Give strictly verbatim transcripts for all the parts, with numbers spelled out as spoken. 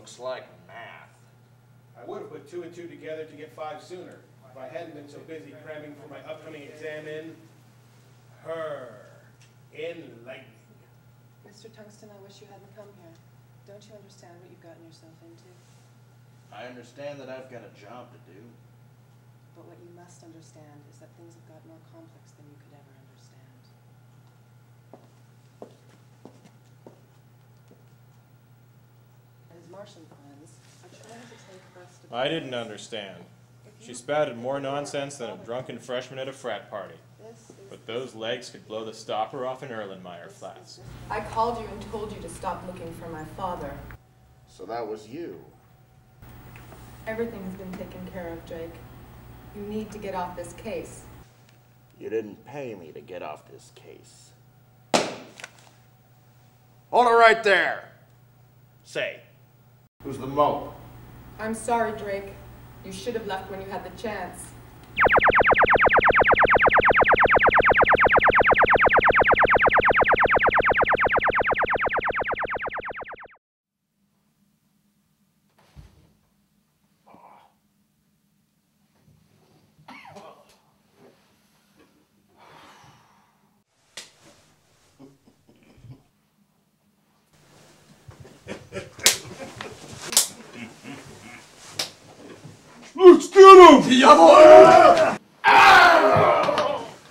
Looks like math. I would have put two and two together to get five sooner if I hadn't been so busy cramming for my upcoming exam in her enlightening. Mister Tungsten, I wish you hadn't come here. Don't you understand what you've gotten yourself into? I understand that I've got a job to do. But what you must understand is that things have got more complex than you could ever understand. His Martian friends are trying to take us to... I didn't understand. She spouted more nonsense than a drunken freshman at a frat party. But those legs could blow the stopper off an Erlenmeyer flats. I called you and told you to stop looking for my father. So that was you. Everything's been taken care of, Jake. You need to get off this case. You didn't pay me to get off this case. Hold it right there! Say, who's the mope? I'm sorry, Drake. You should have left when you had the chance.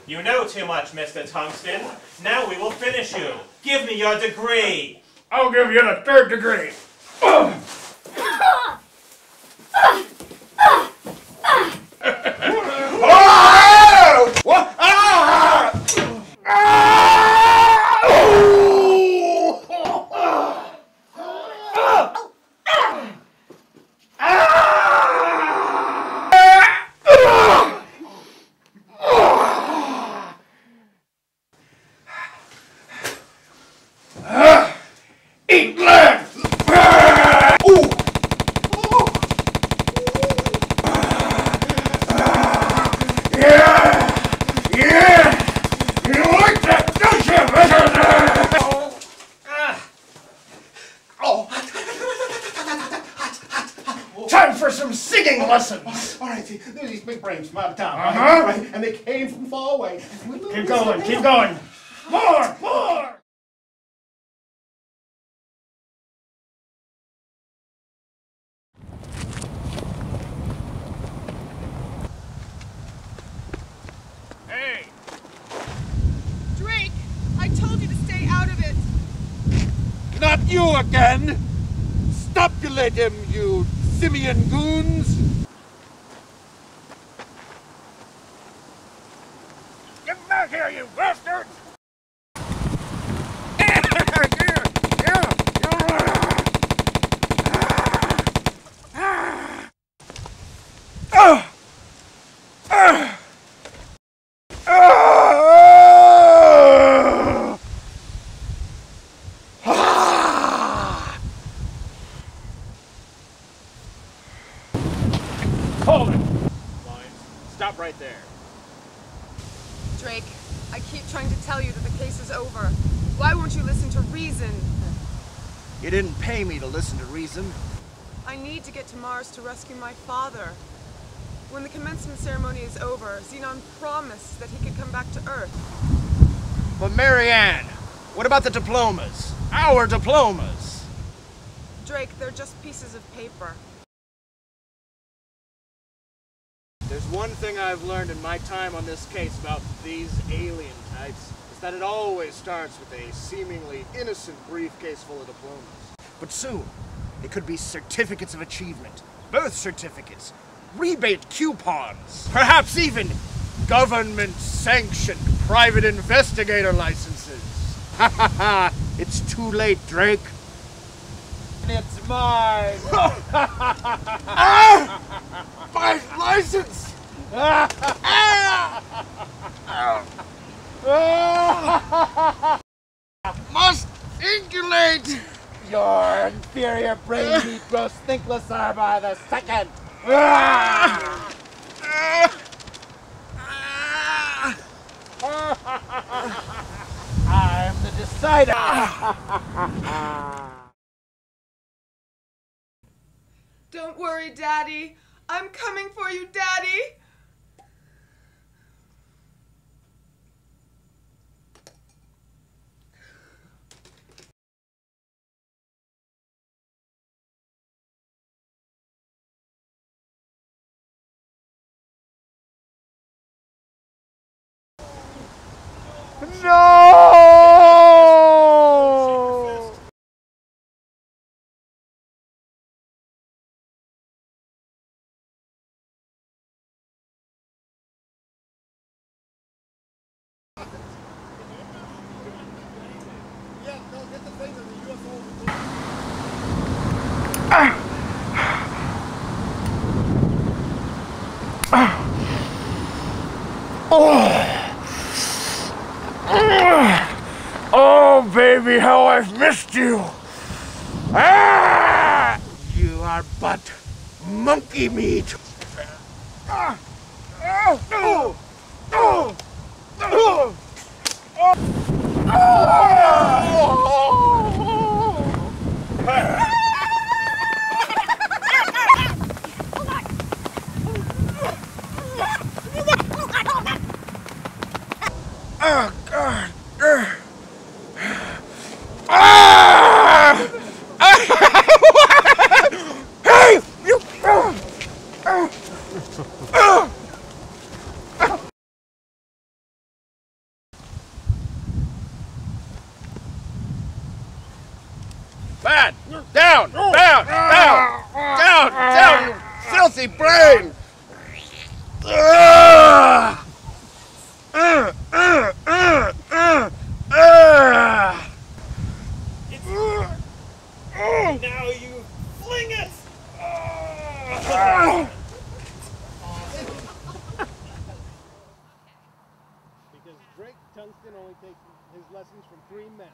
You know too much, Mister Tungsten. Now we will finish you. Give me your degree. I'll give you the third degree. Keep going. More! More! Hey! Drake, I told you to stay out of it. Not you again! Stopulate him, you simian goons! Here, you bastard! Yeah, yeah, yeah, yeah. Ah. Ah. Ah. Ah. Ah. Hold it! Fine. Stop right there. Drake, I keep trying to tell you that the case is over. Why won't you listen to reason? You didn't pay me to listen to reason. I need to get to Mars to rescue my father. When the commencement ceremony is over, Xenon promised that he could come back to Earth. But Marianne, what about the diplomas? Our diplomas? Drake, they're just pieces of paper. There's one thing I've learned in my time on this case about these alien types, is that it always starts with a seemingly innocent briefcase full of diplomas. But soon, it could be certificates of achievement, birth certificates, rebate coupons, perhaps even government-sanctioned private investigator licenses. Ha ha ha! It's too late, Drake. It's mine! Ah! My license! Must inoculate! Your inferior brain meat grows thinkless are by the second! I'm the decider! Daddy. I'm coming for you, Daddy. No! Oh! Oh, baby, how I've missed you! Ah! You are but monkey meat! Ah! Oh! Oh! Oh! Oh! Oh! Oh! Oh! Bad! Down! Down! Down! Down! Down, you filthy brain! Ah! Uh, uh, uh, uh, uh. It's uh, uh, now you fling it! Uh. Because Drake Tungsten only takes his lessons from three men.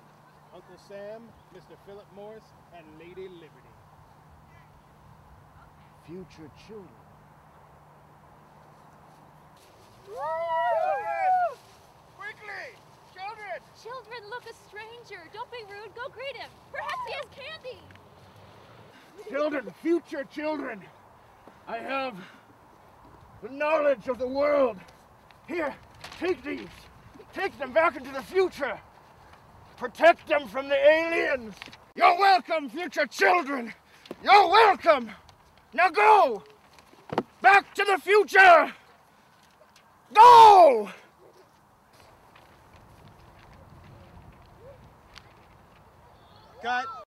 Uncle Sam, Mister Philip Morris, and Lady Liberty. Future children. Children! Quickly! Children! Children, look, a stranger. Don't be rude. Go greet him. Perhaps he has candy. Children, future children. I have the knowledge of the world. Here, take these. Take them back into the future. Protect them from the aliens! You're welcome, future children! You're welcome! Now go! Back to the future! Go! Cut!